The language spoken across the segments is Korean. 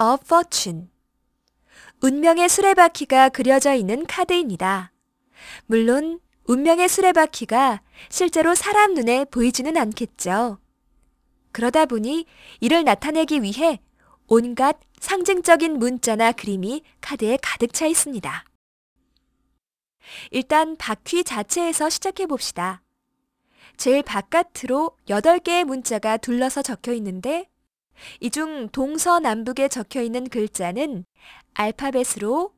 of Fortune. 운명의 수레바퀴가 그려져 있는 카드입니다. 물론 운명의 수레바퀴가 실제로 사람 눈에 보이지는 않겠죠. 그러다 보니 이를 나타내기 위해 온갖 상징적인 문자나 그림이 카드에 가득 차 있습니다. 일단 바퀴 자체에서 시작해 봅시다. 제일 바깥으로 8개의 문자가 둘러서 적혀 있는데 이 중 동서남북에 적혀 있는 글자는 알파벳으로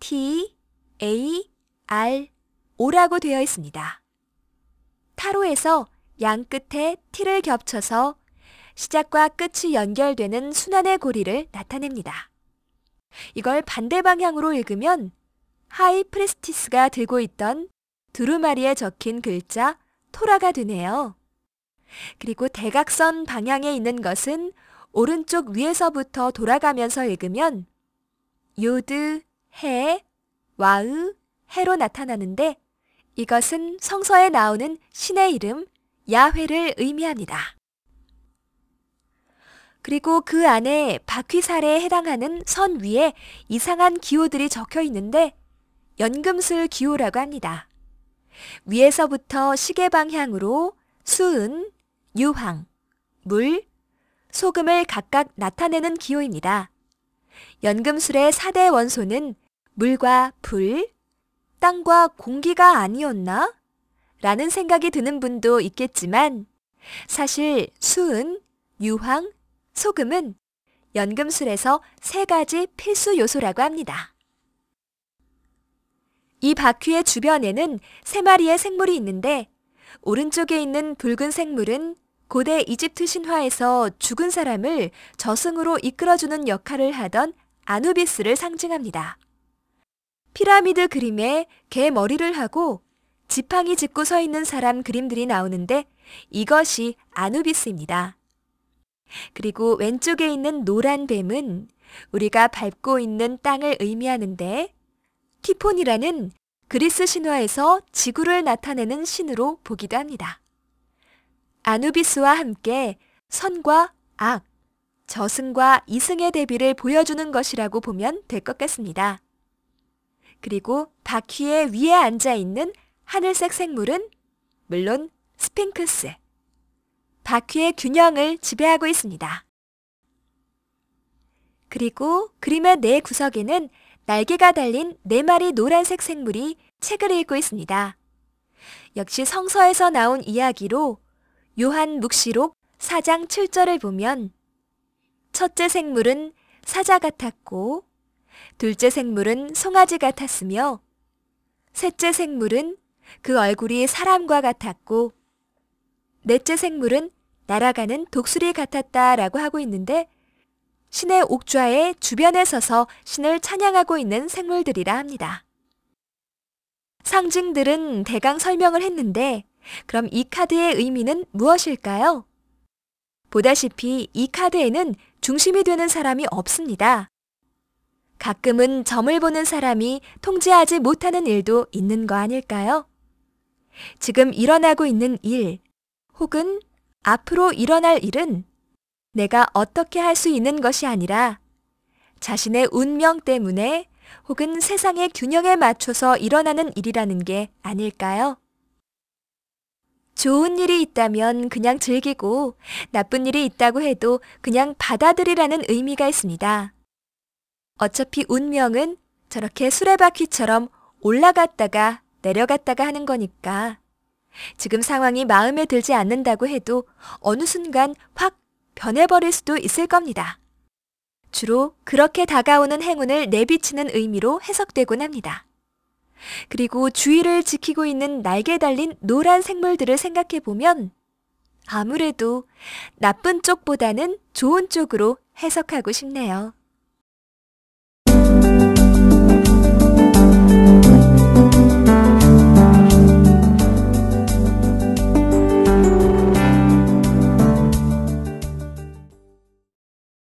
T, A, R, O라고 되어 있습니다. 타로에서 양 끝에 T를 겹쳐서 시작과 끝이 연결되는 순환의 고리를 나타냅니다. 이걸 반대 방향으로 읽으면 하이 프레스티스가 들고 있던 두루마리에 적힌 글자 토라가 되네요. 그리고 대각선 방향에 있는 것은 오른쪽 위에서부터 돌아가면서 읽으면 요드, 해, 와우, 해로 나타나는데 이것은 성서에 나오는 신의 이름 야훼를 의미합니다. 그리고 그 안에 바퀴살에 해당하는 선 위에 이상한 기호들이 적혀 있는데 연금술 기호라고 합니다. 위에서부터 시계 방향으로 수은, 유황, 물, 소금을 각각 나타내는 기호입니다. 연금술의 4대 원소는 물과 불, 땅과 공기가 아니었나? 라는 생각이 드는 분도 있겠지만 사실 수은, 유황, 소금은 연금술에서 3가지 필수 요소라고 합니다. 이 바퀴의 주변에는 3마리의 생물이 있는데 오른쪽에 있는 붉은 생물은 고대 이집트 신화에서 죽은 사람을 저승으로 이끌어주는 역할을 하던 아누비스를 상징합니다. 피라미드 그림에 개 머리를 하고 지팡이 짚고 서 있는 사람 그림들이 나오는데 이것이 아누비스입니다. 그리고 왼쪽에 있는 노란 뱀은 우리가 밟고 있는 땅을 의미하는데 티폰이라는 그리스 신화에서 지구를 나타내는 신으로 보기도 합니다. 아누비스와 함께 선과 악, 저승과 이승의 대비를 보여주는 것이라고 보면 될 것 같습니다. 그리고 바퀴의 위에 앉아있는 하늘색 생물은 물론 스핑크스, 바퀴의 균형을 지배하고 있습니다. 그리고 그림의 네 구석에는 날개가 달린 4마리 노란색 생물이 책을 읽고 있습니다. 역시 성서에서 나온 이야기로 요한 묵시록 4장 7절을 보면 첫째 생물은 사자 같았고 둘째 생물은 송아지 같았으며 셋째 생물은 그 얼굴이 사람과 같았고 넷째 생물은 날아가는 독수리 같았다라고 하고 있는데 신의 옥좌의 주변에 서서 신을 찬양하고 있는 생물들이라 합니다. 상징들은 대강 설명을 했는데 그럼 이 카드의 의미는 무엇일까요? 보다시피 이 카드에는 중심이 되는 사람이 없습니다. 가끔은 점을 보는 사람이 통제하지 못하는 일도 있는 거 아닐까요? 지금 일어나고 있는 일 혹은 앞으로 일어날 일은 내가 어떻게 할 수 있는 것이 아니라 자신의 운명 때문에 혹은 세상의 균형에 맞춰서 일어나는 일이라는 게 아닐까요? 좋은 일이 있다면 그냥 즐기고 나쁜 일이 있다고 해도 그냥 받아들이라는 의미가 있습니다. 어차피 운명은 저렇게 수레바퀴처럼 올라갔다가 내려갔다가 하는 거니까 지금 상황이 마음에 들지 않는다고 해도 어느 순간 확 변해버릴 수도 있을 겁니다. 주로 그렇게 다가오는 행운을 내비치는 의미로 해석되곤 합니다. 그리고 주위를 지키고 있는 날개 달린 노란 생물들을 생각해보면 아무래도 나쁜 쪽보다는 좋은 쪽으로 해석하고 싶네요.